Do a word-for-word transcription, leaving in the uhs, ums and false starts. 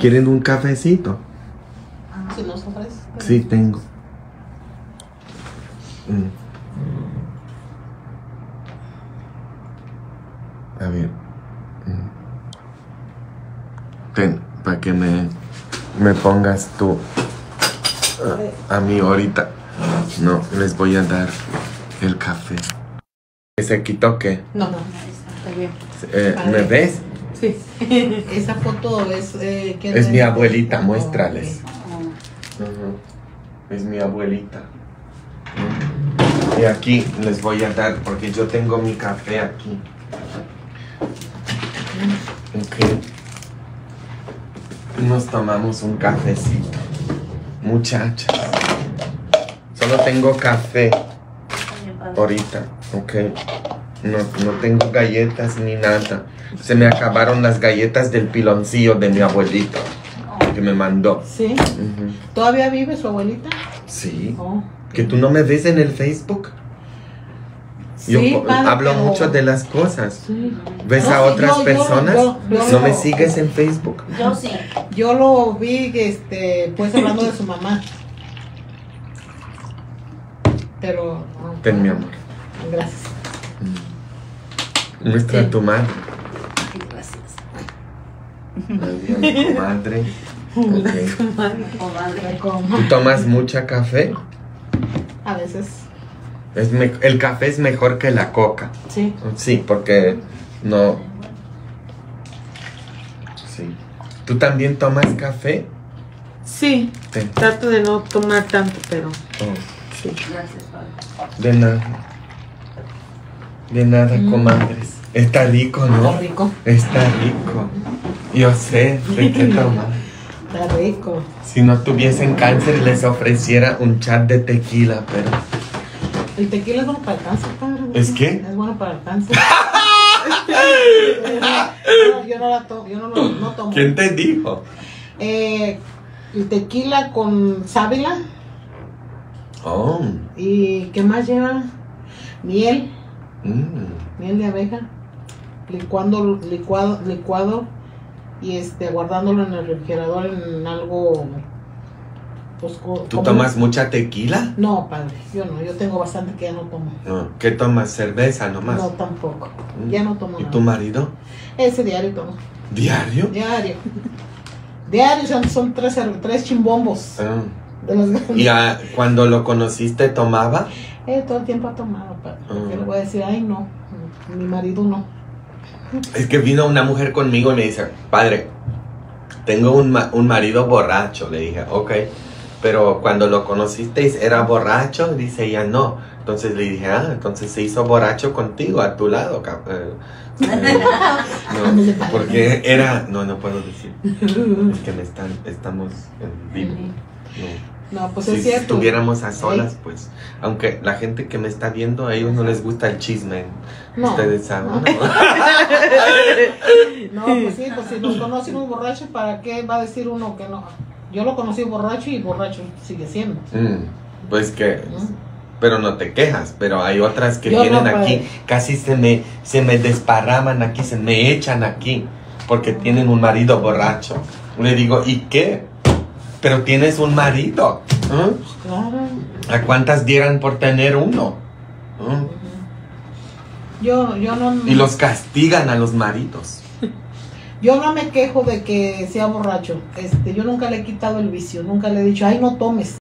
¿Quieren un cafecito? Ah, si nos ofrece. Sí, tengo. Mm. A ver. Mm. Ten, para que me, me pongas tú. A, a mí ahorita. No, les voy a dar el café. ¿Se quitó qué? No, no, está bien. Eh, ¿Me ves? Sí. Esa foto es... Eh, ¿qué es mi abuelita, muéstrales. Oh, okay. Oh. Uh-huh. Es mi abuelita. Y aquí les voy a dar, porque yo tengo mi café aquí. Ok. Nos tomamos un cafecito. Muchachas, solo tengo café ahorita, ok. No, no tengo galletas ni nada. Se me acabaron las galletas del piloncillo de mi abuelito que me mandó. ¿Sí? Uh-huh. ¿Todavía vive su abuelita? Sí. Oh. ¿Que tú no me ves en el Facebook? Sí, yo padre, hablo pero... mucho de las cosas. Sí. ¿Ves no, a otras no, personas? Yo, yo, yo, ¿No me sigues en Facebook? Yo sí. Yo lo vi, este, pues hablando de su mamá. Pero... No. Ten, mi amor. Gracias. Muestra sí. tu madre. Gracias. Adiós, comadre. Okay. Comadre, comadre. ¿Tú tomas mucha café? A veces. Es me, el café es mejor que la coca. Sí. Sí, porque no... Sí. ¿Tú también tomas café? Sí. Ten. Trato de no tomar tanto, pero... Oh, sí. Gracias, padre. De nada. De nada, mm. comadres. Está rico, ¿no? Está rico. Está rico. Yo sé de qué tomar. Está rico. Si no tuviesen cáncer, les ofreciera un chat de tequila, pero... El tequila es bueno para el cáncer, padre. ¿Es qué? Es bueno para el cáncer. no, yo no la tomo, yo no, no, no tomo. ¿Quién te dijo? Eh, el tequila con sábila. Oh. ¿Y qué más lleva? Miel. Mm. Miel de abeja. Licuando, licuado, licuado. Y este, guardándolo en el refrigerador en algo... Pues, ¿tú tomas un... mucha tequila? No, padre, yo no, yo tengo bastante que ya no tomo. No. ¿Qué tomas? ¿Cerveza nomás? No, tampoco, mm. ya no tomo. ¿Y nada. Tu marido? Ese diario toma. ¿Diario? Diario. Diario son, son tres, tres chimbombos. Ah. De los... ¿Y a, cuando lo conociste tomaba? Eh, todo el tiempo ha tomado, padre. Uh-huh. Yo le voy a decir, ay no, mi marido no. Es que vino una mujer conmigo y me dice, padre, tengo un, ma un marido borracho. Le dije, ok. Pero cuando lo conocisteis, ¿era borracho? Dice ella, no. Entonces le dije, ah, entonces se hizo borracho contigo, a tu lado. Eh, eh, no, porque era... No, no puedo decir. Es que me están, estamos en vivo. No, no pues si es cierto. Si estuviéramos a solas, ¿sí? Pues... Aunque la gente que me está viendo, a ellos no les gusta el chisme. No. Ustedes saben. No, no, no pues sí, pues si nos conocen un borracho, ¿para qué va a decir uno que no? Yo lo conocí borracho y borracho sigue siendo. Mm, pues que... ¿no? Pero no te quejas, pero hay otras que yo vienen no, aquí, casi se me, se me desparraman aquí, se me echan aquí, porque tienen un marido borracho. Le digo, ¿y qué? Pero tienes un marido. ¿Eh? Claro. ¿A cuántas dieran por tener uno? ¿Eh? Yo, yo no... Y los castigan a los maridos. Yo no me quejo de que sea borracho. Este, yo nunca le he quitado el vicio, nunca le he dicho, ay, no tomes.